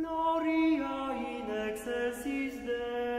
Gloria in excelsis Dei.